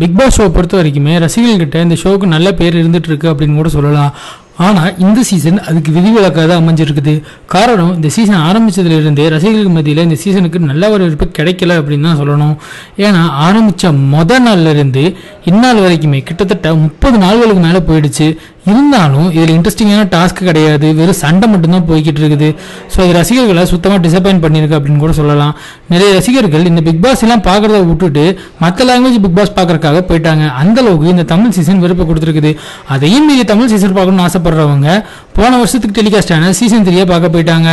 Bigg Boss show பொறுத்த வரைக்கும் ரசிகர்கள் கிட்ட இந்த ஷோக்கு நல்ல பேர் இருந்துட்டு இருக்கு அப்படினு கூட சொல்லலாம். ஆனா இந்த சீசன் அதுக்கு விதிவிலக்காக அமைஞ்சிருக்குது. காரணம் இந்த சீசன் ஆரம்பிச்சதுல இருந்தே ரசிகர்கள் மத்தியில இந்த சீசனுக்கு நல்ல வரவேற்பு கிடைக்கல அப்படினா சொல்லணும். ஏனா ஆரம்பிச்ச முதல் நாள்ல இருந்து இந்நாள் வரைக்கும் கிட்டத்தட்ட 30 நாட்களுக்கு மேல போயிடுச்சு. இருந்தாலும் இதுல இன்ட்ரஸ்டிங்கான டாஸ்க் கிடையாது. வெறும் சண்டை மட்டும் தான் போயிட்டு இருக்குது. சோ இது ரசிகர்களை சுத்தமா டிசப்பாயிண்ட் பண்ணிருக்கு அப்படினு கூட சொல்லலாம். நிறைய ரசிகர்கள் இந்த பிக் பாஸ் எல்லாம் பாக்குறத விட்டுட்டு மற்ற லாங்குவேஜ் பிக் பாஸ் பாக்குறதுக்காக போயிட்டாங்க. அந்த அளவுக்கு இந்த தமிழ் சீசன் வெறுப்பு கொடுத்திருக்குது. அதையும் மீறி தமிழ் சீசன் பார்க்கணும்னு ஆசைப்படுறவங்க போன வருஷத்துக்கு டெலிகாஸ்ட் ஆன சீசன் 3 பார்க்க போயிட்டாங்க.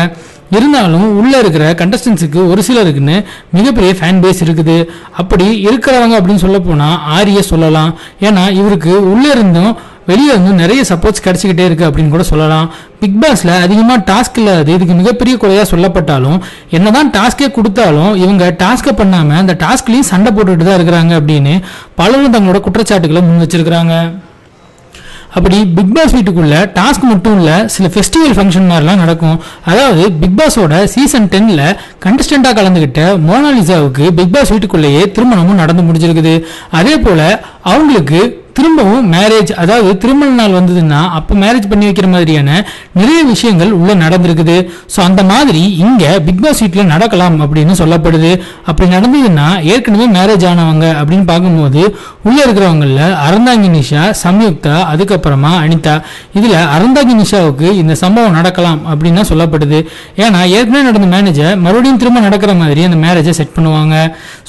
இருந்தாலும் உள்ள இருக்கிற கண்டஸ்டன்ட்ஸுக்கு ஒரு சிலருக்குன்னு மிகப்பெரிய ஃபேன் பேஸ் இருக்குது. அப்படி இருக்கிறவங்க அப்படின்னு சொல்ல போனா ஆரிய சொல்லலாம். ஏன்னா இவருக்கு உள்ள இருந்தும் வெளியே வந்து நிறைய சப்போர்ட்ஸ் கிடைச்சிக்கிட்டே இருக்கு அப்படின்னு கூட சொல்லலாம். பிக் பாஸ்ல அதிகமாக டாஸ்க் இல்லாது இதுக்கு மிகப்பெரிய குறையாக சொல்லப்பட்டாலும் என்னதான் டாஸ்கே கொடுத்தாலும் இவங்க டாஸ்க்கை பண்ணாம அந்த டாஸ்க்லையும் சண்டை போட்டுட்டு தான் இருக்கிறாங்க அப்படின்னு பலரும் தங்களோட குற்றச்சாட்டுகளை முன் வச்சிருக்கிறாங்க. அப்படி பிக் பாஸ் வீட்டுக்குள்ள டாஸ்க் மட்டும் இல்ல சில ஃபெஸ்டிவல் ஃபங்க்ஷன் மாதிரிலாம் நடக்கும். அதாவது பிக் பாஸோட சீசன் 10ல கண்டஸ்டண்டா கலந்துகிட்ட மோனாலிசாவுக்கு பிக் பாஸ் வீட்டுக்குள்ளேயே திருமணமும் நடந்து முடிஞ்சிருக்குது. அதே போல அவங்களுக்கு திரும்பவும் மேரேஜ், அதாவது திருமண நாள் வந்ததுன்னா அப்போ மேரேஜ் பண்ணி வைக்கிற மாதிரியான நிறைய விஷயங்கள் உள்ள நடந்திருக்குது. ஸோ அந்த மாதிரி இங்கே பிக் பாஸ் வீட்டில் நடக்கலாம் அப்படின்னு சொல்லப்படுது. அப்படி நடந்ததுன்னா ஏற்கனவே மேரேஜ் ஆனவங்க அப்படின்னு பார்க்கும்போது உள்ளே இருக்கிறவங்களில் அறந்தாங்கி நிஷா, சம்யுக்தா, அதுக்கப்புறமா அனிதா. இதில் அறந்தாங்கி நிஷாவுக்கு இந்த சம்பவம் நடக்கலாம் அப்படின்னு சொல்லப்படுது. ஏன்னா ஏற்கனவே நடந்த மேரேஜை மறுபடியும் திரும்ப நடக்கிற மாதிரி அந்த மேரேஜை செட் பண்ணுவாங்க.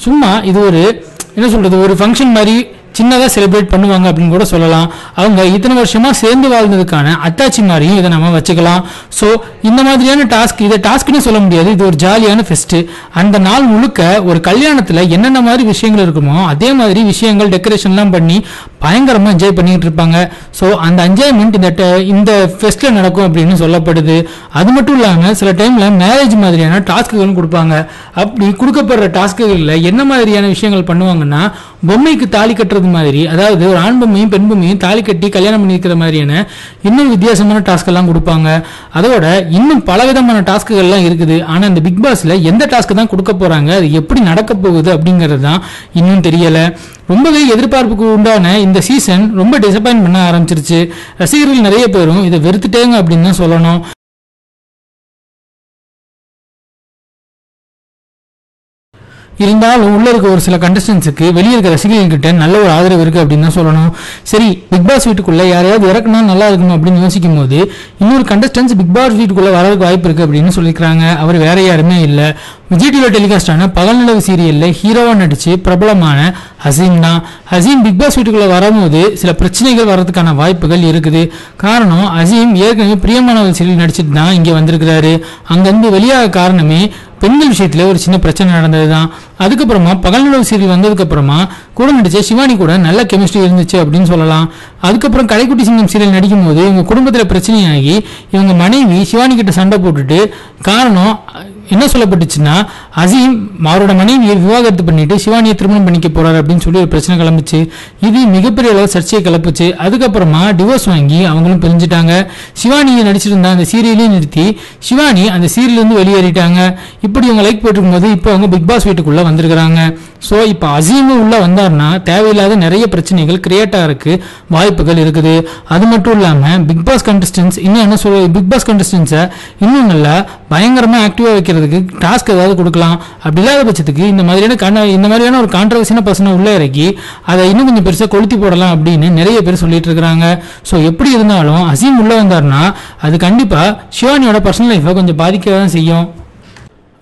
சும்மா இது ஒரு என்ன சொல்கிறது, ஒரு ஃபங்க்ஷன் மாதிரி சின்னதாக செலிப்ரேட் பண்ணுவாங்க அப்படின்னு கூட சொல்லலாம். அவங்க இத்தனை வருஷமாக சேர்ந்து வாழ்ந்ததுக்கான அத்தாச்சி மாதிரியும் இதை நம்ம வச்சுக்கலாம். ஸோ இந்த மாதிரியான டாஸ்க், இதை டாஸ்க்னு சொல்ல முடியாது, இது ஒரு ஜாலியான ஃபெஸ்ட்டு. அந்த நாள் முழுக்க ஒரு கல்யாணத்தில் என்னென்ன மாதிரி விஷயங்கள் இருக்குமோ அதே மாதிரி விஷயங்கள் டெக்கரேஷன்லாம் பண்ணி பயங்கரமாக என்ஜாய் பண்ணிக்கிட்டு இருப்பாங்க. ஸோ அந்த என்ஜாய்மெண்ட் இந்த ஃபெஸ்ட்டில் நடக்கும் அப்படின்னு சொல்லப்படுது. அது மட்டும் இல்லாமல் சில டைமில் மேரேஜ் மாதிரியான டாஸ்க்குகளும் கொடுப்பாங்க. அப்படி கொடுக்கப்படுற டாஸ்க்குகளில் என்ன மாதிரியான விஷயங்கள் பண்ணுவாங்கன்னா பொம்மைக்கு தாலி கட்டுறது மாதிரி, அதாவது ஒரு ஆண் பொம்மையும் பெண் பொம்மையும் தாலி கட்டி கல்யாணம் பண்ணிக்கிற மாதிரியான இன்னும் வித்தியாசமான டாஸ்க் எல்லாம் கொடுப்பாங்க. அதோட இன்னும் பலவிதமான டாஸ்க்குகள் எல்லாம் இருக்குது. ஆனா இந்த பிக் பாஸ்ல எந்த டாஸ்க் தான் கொடுக்க போறாங்க, அது எப்படி நடக்க போகுது அப்படிங்கிறது தான் இன்னும் தெரியல. ரொம்பவே எதிர்பார்ப்புக்கு உண்டான இந்த சீசன் ரொம்ப டிசப்பாயிண்ட் பண்ண ஆரம்பிச்சிருச்சு. ரசிகர்கள் நிறைய பேரும் இதை வெறுத்துட்டேங்க அப்படின்னு தான் சொல்லணும். இருந்தாலும் உள்ளே இருக்க ஒரு சில கண்டஸ்டன்ஸுக்கு வெளியே இருக்க ரசிகர்கள்கிட்ட நல்ல ஒரு ஆதரவு இருக்குது அப்படின்னு தான் சொல்லணும். சரி, பிக் பாஸ் வீட்டுக்குள்ளே யாரையாவது இறக்குனா நல்லா இருக்கணும் அப்படின்னு யோசிக்கும் போது இன்னொரு கண்டஸ்டன்ஸ் பிக் பாஸ் வீட்டுக்குள்ளே வரதுக்கு வாய்ப்பு இருக்குது அப்படின்னு சொல்லியிருக்கிறாங்க. அவர் வேற யாருமே இல்லை, விஜய் டிவியில் டெலிகாஸ்டான பகல் நிலவு சீரியலில் ஹீரோவாக நடித்து பிரபலமான ஹசீம் தான். ஹசீம் பிக் பாஸ் வீட்டுக்குள்ளே வரும்போது சில பிரச்சனைகள் வர்றதுக்கான வாய்ப்புகள் இருக்குது. காரணம், ஹசீம் ஏற்கனவே பிரியமானவர் சீரியல் நடிச்சுட்டு தான் இங்கே வந்திருக்கிறாரு. அங்கேருந்து வெளியாக காரணமே பெண்கள் விஷயத்துல ஒரு சின்ன பிரச்சனை நடந்தது தான். அதுக்கப்புறமா பகல் நிலவு சீரியல் வந்ததுக்கப்புறமா கூட நடிச்ச சிவானி கூட நல்ல கெமிஸ்ட்ரி இருந்துச்சு அப்படின்னு சொல்லலாம். அதுக்கப்புறம் கலைக்குட்டி சிங்கம் சீரியல் நடிக்கும் போது இவங்க குடும்பத்தில் பிரச்சனையாகி இவங்க மனைவி சிவானி கிட்ட சண்டை போட்டுட்டு, காரணம் என்ன சொல்லப்பட்டுச்சுன்னா அசீம் அவரோட மனைவியை விவாகரத்து பண்ணிட்டு சிவானியை திருமணம் பண்ணிக்க போறாரு அப்படின்னு சொல்லி ஒரு பிரச்சனை கிளம்பிச்சு. இது மிகப்பெரிய அளவு சர்ச்சையை கிளப்புச்சு. அதுக்கப்புறமா டிவோர்ஸ் வாங்கி அவங்களும் பிரிஞ்சுட்டாங்க. சிவானியை நடிச்சிருந்தா அந்த சீரியலையும் நிறுத்தி சிவானி அந்த சீரியல் இருந்து வெளியேறிட்டாங்க. இப்படி இவங்க லைக் போயிட்டு இருக்கும்போது இப்போ அவங்க பிக் பாஸ் வீட்டுக்குள்ள வந்திருக்கிறாங்க. ஸோ இப்போ அசீமும் உள்ளே வந்தார்னா தேவையில்லாத நிறைய பிரச்சனைகள் கிரியேட்டாக இருக்கு, வாய்ப்புகள் இருக்குது. அது மட்டும் இல்லாமல் பிக் பாஸ் கண்டஸ்டன்ஸை இன்னும் நல்லா பயங்கரமாக ஆக்டிவாக வைக்கிறதுக்கு டாஸ்க் ஏதாவது கொடுக்கலாம். அப்படி இல்லாத பட்சத்துக்கு இந்த மாதிரியான ஒரு கான்ட்ரவர்சியான பர்சனை உள்ளே இறக்கி அதை இன்னும் கொஞ்சம் பெருசாக கொளுத்தி போடலாம் அப்படின்னு நிறைய பேர் சொல்லிட்டு இருக்கிறாங்க. ஸோ எப்படி இருந்தாலும் அசீம் உள்ளே வந்தார்னா அது கண்டிப்பாக சிவானியோட பர்சனல் லைஃபை கொஞ்சம் பாதிக்க தான் செய்யும்.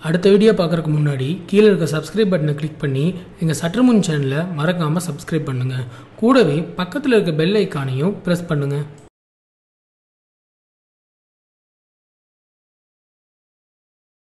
அடுத்த வீடியோ பார்க்குறதுக்கு முன்னாடி கீழே இருக்க சப்ஸ்கிரைப் பட்டனை கிளிக் பண்ணி எங்கள் சற்றுமுன் சேனலை மறக்காமல் சப்ஸ்கிரைப் பண்ணுங்கள். கூடவே பக்கத்தில் இருக்க பெல் ஐக்கானையும் ப்ரெஸ் பண்ணுங்கள்.